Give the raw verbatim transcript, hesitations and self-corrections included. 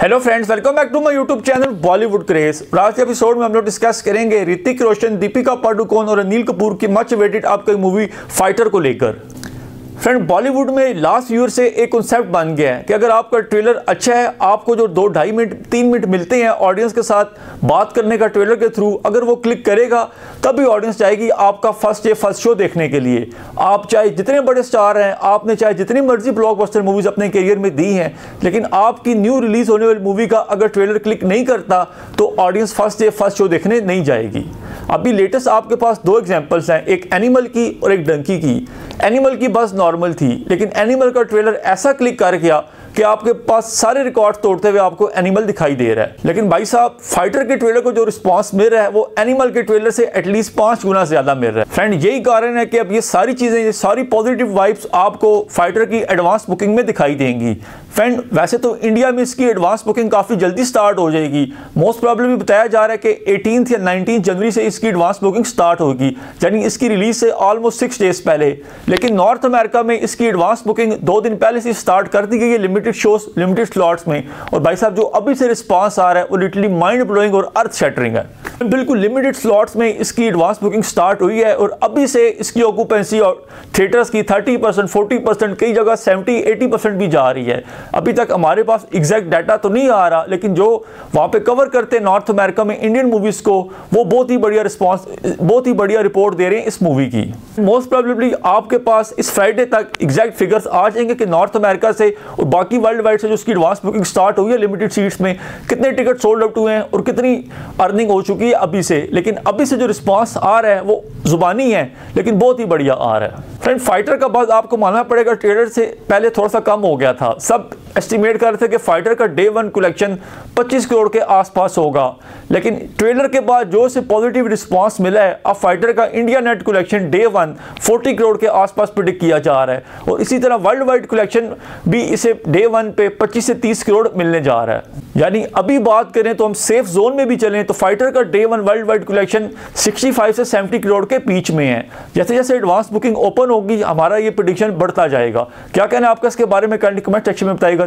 Hello friends, welcome back to my YouTube channel Bollywood craze. आज के episode में हम लोग डिस्कस करेंगे ऋतिक रोशन, दीपिका पादुकोण और अनिल कपूर की much awaited upcoming movie Fighter को लेकर। फ्रेंड, बॉलीवुड में लास्ट ईयर से एक कॉन्सेप्ट बन गया है कि अगर आपका ट्रेलर अच्छा है, आपको जो दो ढाई मिनट तीन मिनट मिलते हैं ऑडियंस के साथ बात करने का ट्रेलर के थ्रू, अगर वो क्लिक करेगा तभी ऑडियंस चाहेगी आपका फर्स्ट डे फर्स्ट शो देखने के लिए। आप चाहे जितने बड़े स्टार हैं, आपने चाहे जितनी मर्जी ब्लॉकबस्टर मूवीज अपने करियर में दी हैं, लेकिन आपकी न्यू रिलीज होने वाली मूवी का अगर ट्रेलर क्लिक नहीं करता तो audience first day first show देखने नहीं जाएगी। अभी लेटेस्ट आपके पास दो एग्जाम्पल्स हैं, एक एनिमल की और एक डंकी की। एनिमल की बस नॉर्मल थी, लेकिन एनिमल का ट्रेलर ऐसा क्लिक कर गया कि आपके पास सारे रिकॉर्ड तोड़ते हुए आपको एनिमल दिखाई दे रहा है। लेकिन भाई साहब, फाइटर के ट्रेलर को जो रिस्पांस मिल रहा है वो एनिमल के ट्रेलर से एटलीस्ट पांच गुना ज्यादा मिल रहा है। फ्रेंड, यही कारण है कि अब ये सारी चीजें, ये सारी पॉजिटिव वाइब्स आपको फाइटर की एडवांस बुकिंग में दिखाई देंगी। फ्रेंड, वैसे तो इंडिया में इसकी एडवांस बुकिंग काफी जल्दी स्टार्ट हो जाएगी। मोस्ट प्रॉब्लम बताया जा रहा है कि एटीनथ या नाइनटीन जनवरी से इसकी एडवांस बुकिंग स्टार्ट होगी, यानी इसकी रिलीज से ऑलमोस्ट सिक्स डेज पहले। लेकिन नॉर्थ अमेरिका में इसकी एडवांस बुकिंग दो दिन पहले से स्टार्ट कर दी गई है, लिमिटेड शोज लिमिटेड स्लॉट्स में। और भाई साहब, जो अभी से रिस्पांस आ रहा है वो लिटरली माइंड ब्लोइंग और अर्थ शटरिंग है। बिल्कुल लिमिटेड स्लॉट्स में इसकी एडवांस बुकिंग स्टार्ट हुई है और अभी से इसकी ऑक्यूपेंसी और थिएटर्स की थर्टी परसेंट, फोर्टी परसेंट, कई जगह सेवेंटी, एटी परसेंट भी जा रही है। अभी तक हमारे पास एग्जैक्ट डाटा तो नहीं आ रहा, लेकिन जो वहाँ पे कवर करते हैं नॉर्थ अमेरिका में इंडियन मूवीज को, वो बहुत ही बढ़िया रिस्पॉन्स, बहुत ही बढ़िया रिपोर्ट दे रहे हैं इस मूवी की। मोस्ट प्रॉबेबली आपके पास इस फ्राइडे तक एग्जैक्ट फिगर्स आ जाएंगे कि नॉर्थ अमेरिका से और बाकी वर्ल्ड वाइड से जो उसकी एडवांस बुकिंग स्टार्ट हुई है लिमिटेड सीट्स में, कितने टिकट सोल्ड आउट हुए हैं और कितनी अर्निंग हो चुकी है अभी से। लेकिन अभी से जो रिस्पांस आ रहा है वो जुबानी है, लेकिन बहुत ही बढ़िया आ रहा है। फ्रेंड, फाइटर का बाद आपको मानना पड़ेगा ट्रेलर से पहले थोड़ा सा कम हो गया था। सब एस्टिमेट कर रहे थे कि फाइटर का डे वन कलेक्शन पच्चीस करोड़ के आसपास होगा, लेकिन ट्रेलर के बाद जो से पॉजिटिव रिस्पांस मिला है, अब फाइटर का India net collection day one चालीस करोड़ के आसपास प्रेडिक्ट किया जा रहा है। और इसी तरह वर्ल्ड वाइड कलेक्शन भी इसे डे वन पे पच्चीस से तीस करोड़ मिलने जा रहा है। यानी अभी बात करें तो हम सेफ जोन में भी चलें तो फाइटर का day one worldwide collection sixty five से सेवेंटी करोड़ के बीच में है। जैसे जैसे एडवांस बुकिंग ओपन होगी हमारा ये प्रेडिक्शन बढ़ता जाएगा। क्या कहना है आपका इसके बारे में, कमेंट सेक्शन में बताइएगा।